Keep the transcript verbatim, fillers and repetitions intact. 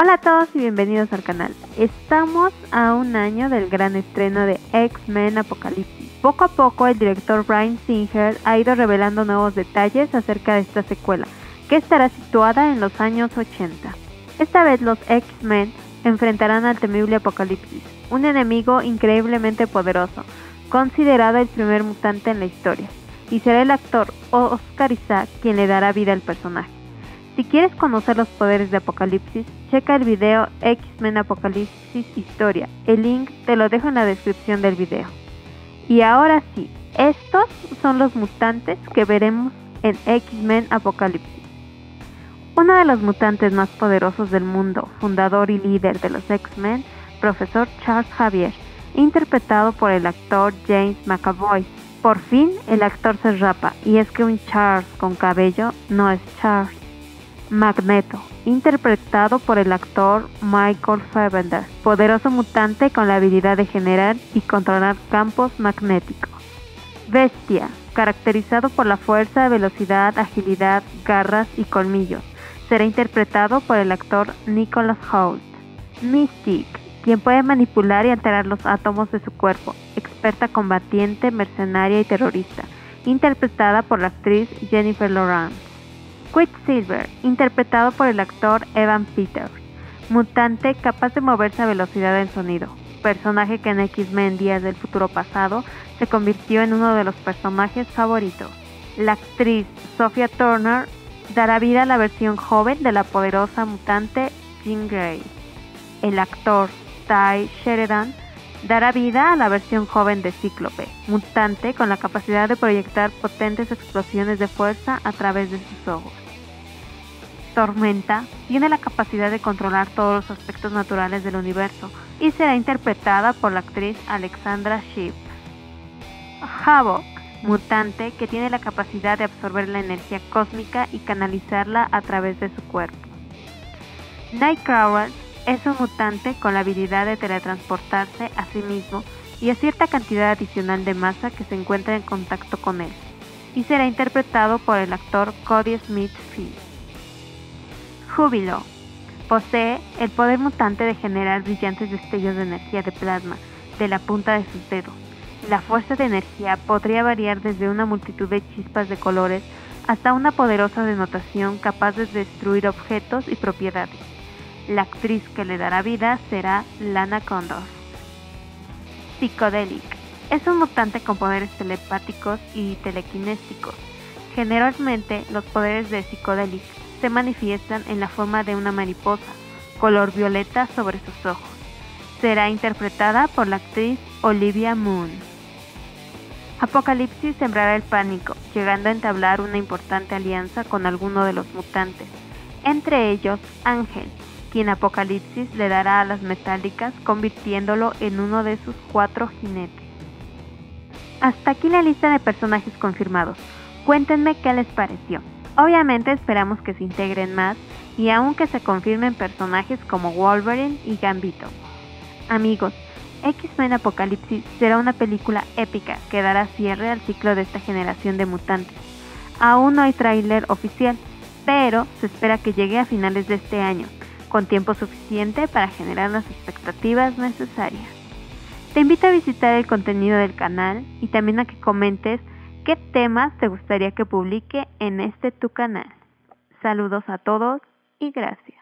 Hola a todos y bienvenidos al canal. Estamos a un año del gran estreno de X-Men Apocalipsis. Poco a poco el director Bryan Singer ha ido revelando nuevos detalles acerca de esta secuela, que estará situada en los años ochenta. Esta vez los X-Men enfrentarán al temible Apocalipsis, un enemigo increíblemente poderoso, considerado el primer mutante en la historia, y será el actor Oscar Isaac quien le dará vida al personaje. Si quieres conocer los poderes de Apocalipsis, checa el video X-Men Apocalipsis Historia. El link te lo dejo en la descripción del video. Y ahora sí, estos son los mutantes que veremos en X-Men Apocalipsis. Uno de los mutantes más poderosos del mundo, fundador y líder de los X-Men, profesor Charles Xavier, interpretado por el actor James McAvoy. Por fin el actor se rapa, y es que un Charles con cabello no es Charles. Magneto, interpretado por el actor Michael Fassbender, poderoso mutante con la habilidad de generar y controlar campos magnéticos. Bestia, caracterizado por la fuerza, velocidad, agilidad, garras y colmillos, será interpretado por el actor Nicholas Hoult. Mystique, quien puede manipular y alterar los átomos de su cuerpo, experta combatiente, mercenaria y terrorista, interpretada por la actriz Jennifer Lawrence. Quicksilver, interpretado por el actor Evan Peters, mutante capaz de moverse a velocidad del sonido, personaje que en X-Men Días del Futuro Pasado se convirtió en uno de los personajes favoritos. La actriz Sophia Turner dará vida a la versión joven de la poderosa mutante Jean Grey. El actor Ty Sheridan dará vida a la versión joven de Cíclope, mutante con la capacidad de proyectar potentes explosiones de fuerza a través de sus ojos. Tormenta tiene la capacidad de controlar todos los aspectos naturales del universo y será interpretada por la actriz Alexandra Shipp. Havoc, mutante que tiene la capacidad de absorber la energía cósmica y canalizarla a través de su cuerpo. Nightcrawler es un mutante con la habilidad de teletransportarse a sí mismo y a cierta cantidad adicional de masa que se encuentra en contacto con él, y será interpretado por el actor Kodi Smit-McPhee. Júbilo posee el poder mutante de generar brillantes destellos de energía de plasma de la punta de sus dedos. La fuerza de energía podría variar desde una multitud de chispas de colores hasta una poderosa denotación capaz de destruir objetos y propiedades. La actriz que le dará vida será Lana Condor. Psychedelic es un mutante con poderes telepáticos y telequinésticos. Generalmente, los poderes de Psychedelic se manifiestan en la forma de una mariposa, color violeta sobre sus ojos. Será interpretada por la actriz Olivia Moon. Apocalipsis sembrará el pánico, llegando a entablar una importante alianza con alguno de los mutantes, entre ellos Ángel, quien Apocalipsis le dará alas metálicas, convirtiéndolo en uno de sus cuatro jinetes. Hasta aquí la lista de personajes confirmados. Cuéntenme qué les pareció. Obviamente esperamos que se integren más y aún que se confirmen personajes como Wolverine y Gambito. Amigos, X-Men Apocalipsis será una película épica que dará cierre al ciclo de esta generación de mutantes. Aún no hay tráiler oficial, pero se espera que llegue a finales de este año, con tiempo suficiente para generar las expectativas necesarias. Te invito a visitar el contenido del canal y también a que comentes qué temas te gustaría que publique en este tu canal. Saludos a todos y gracias.